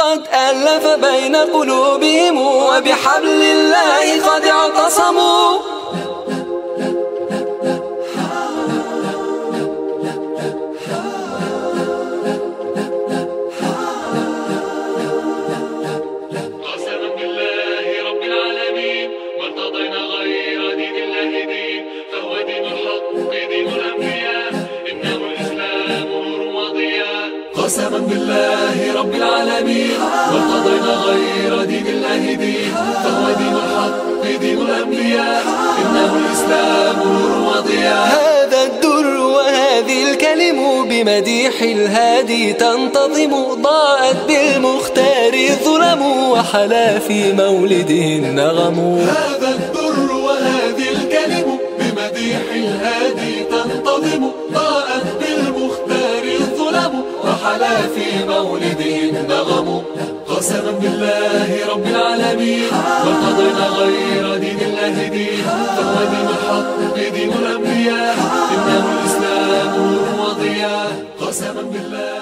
قد ألف بين قلوبهم وبحبل الله قد اعتصموا. قسما بالله رب العالمين وارتضينا غير دين الله دين، فهو دين الحق دين الأنبياء، إنه الإسلام نور وضياء. هذا الدر وهذه الكلم بمديح الهادي تنتظم، ضاءت بالمختار الظلم وحلا في مولده النغم. هذا الدر وهذه الكلم بمديح الهادي تنتظم، ضاءت بالمختار الظلم وحلا في مولده النغم. قسما بالله رب العالمين وارتضينا غير دين الله دين، فهو دين الحق دين الأنبياء، إنه الإسلام نور وضياء. قسما بالله